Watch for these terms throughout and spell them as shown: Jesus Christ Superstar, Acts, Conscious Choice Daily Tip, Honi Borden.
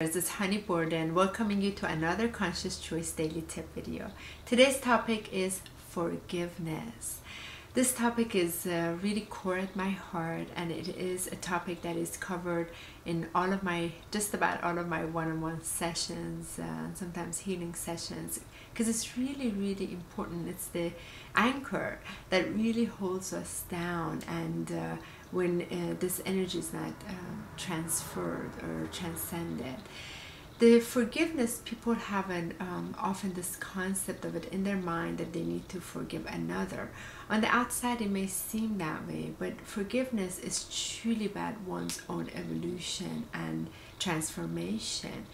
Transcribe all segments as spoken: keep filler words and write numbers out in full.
This is Honi Borden welcoming you to another Conscious Choice Daily Tip video. Today's topic is forgiveness. This topic is uh, really core at my heart, and it is a topic that is covered in all of my, just about all of my one-on-one sessions, uh, and sometimes healing sessions, because it's really, really important. It's the anchor that really holds us down, and uh, when uh, this energy is not uh, transferred or transcended. The forgiveness, people have an, um, often this concept of it in their mind that they need to forgive another. On the outside it may seem that way, but forgiveness is truly about one's own evolution and transformation.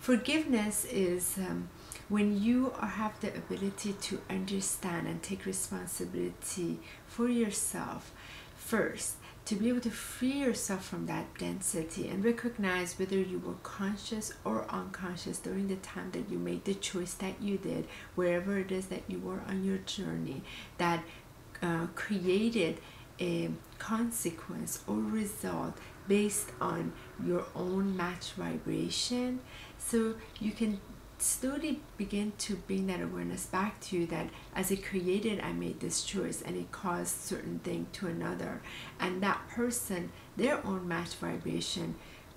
Forgiveness is um, when you have the ability to understand and take responsibility for yourself first, to be able to free yourself from that density and recognize whether you were conscious or unconscious during the time that you made the choice that you did, wherever it is that you were on your journey, that uh, created a consequence or result based on your own match vibration. So you can slowly begin to bring that awareness back to you, that as it created, I made this choice and it caused certain thing to another, and that person, their own match vibration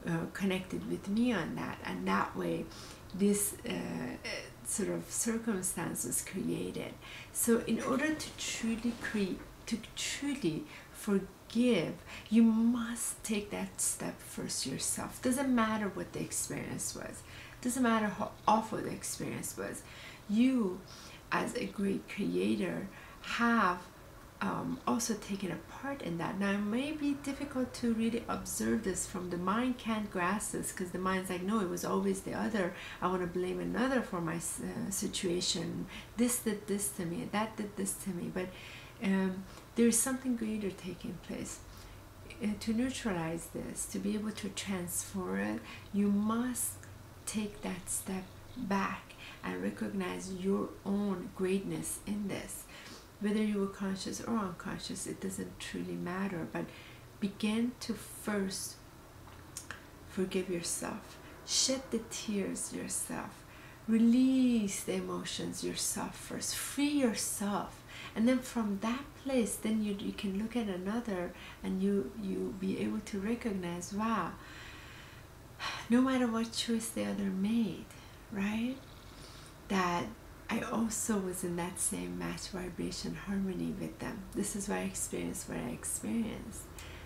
uh, connected with me on that, and that way this uh, sort of circumstance was created. So in order to truly create, to truly forgive, you must take that step first yourself. Doesn't matter what the experience was, doesn't matter how awful the experience was, you as a great creator have um, also taken a part in that. Now it may be difficult to really observe this from the mind, can't grasp this, because the mind's like, no, it was always the other, I want to blame another for my uh, situation, this did this to me, that did this to me, but um, there is something greater taking place. Uh, to neutralize this, to be able to transform it, you must take that step back and recognize your own greatness in this. Whether you were conscious or unconscious, it doesn't truly matter, but begin to first forgive yourself, shed the tears yourself, release the emotions yourself first, free yourself, and then from that place, then you, you can look at another and you you'll be able to recognize, wow, no matter what choice the other made, right, that I also was in that same match vibration harmony with them. This is why I experienced what I experienced.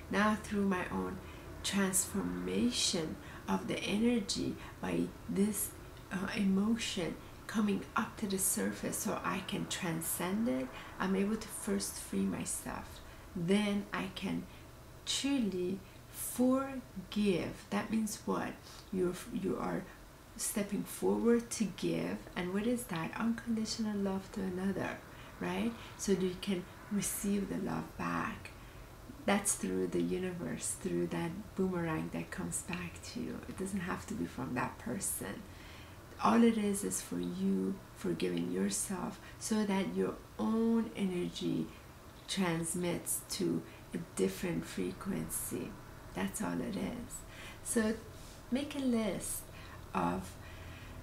Now through my own transformation of the energy by this uh, emotion coming up to the surface so I can transcend it, I'm able to first free myself. Then I can truly forgive. That means what? You're, you are stepping forward to give, and what is that? Unconditional love to another, right? So that you can receive the love back. That's through the universe, through that boomerang that comes back to you. It doesn't have to be from that person. All it is is for you forgiving yourself so that your own energy transmits to a different frequency. That's all it is. So make a list of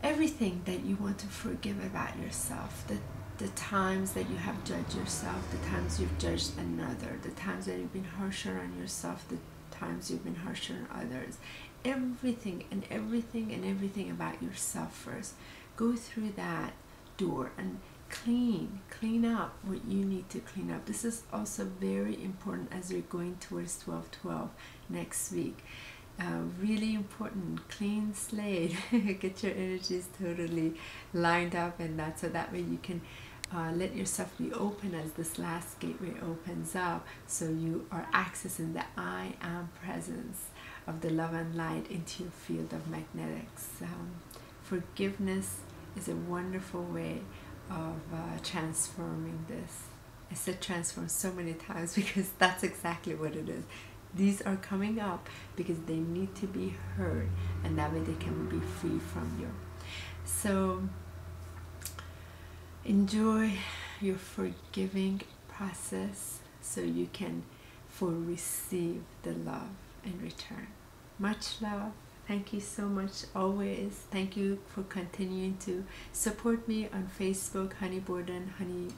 everything that you want to forgive about yourself, the, the times that you have judged yourself, the times you've judged another, the times that you've been harsher on yourself, the times you've been harsher on others. Everything and everything and everything about yourself first. Go through that door and clean clean up what you need to clean up. This is also very important as we're going towards twelve twelve next week. Uh, really important, clean slate. Get your energies totally lined up and that, so that way you can uh, let yourself be open as this last gateway opens up, so you are accessing the I am presence of the love and light into your field of magnetics. Um, forgiveness is a wonderful way of uh, transforming this. I said transform so many times because that's exactly what it is. These are coming up because they need to be heard, and that way they can be free from you. So enjoy your forgiving process so you can for receive the love in return. Much love. Thank you so much always. Thank you for continuing to support me on Facebook, Honi Borden, Honi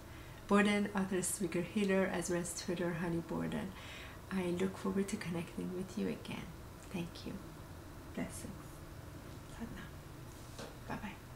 Borden, author, speaker, healer, as well as Twitter, Honi Borden. I look forward to connecting with you again. Thank you. Blessings. Bye-bye.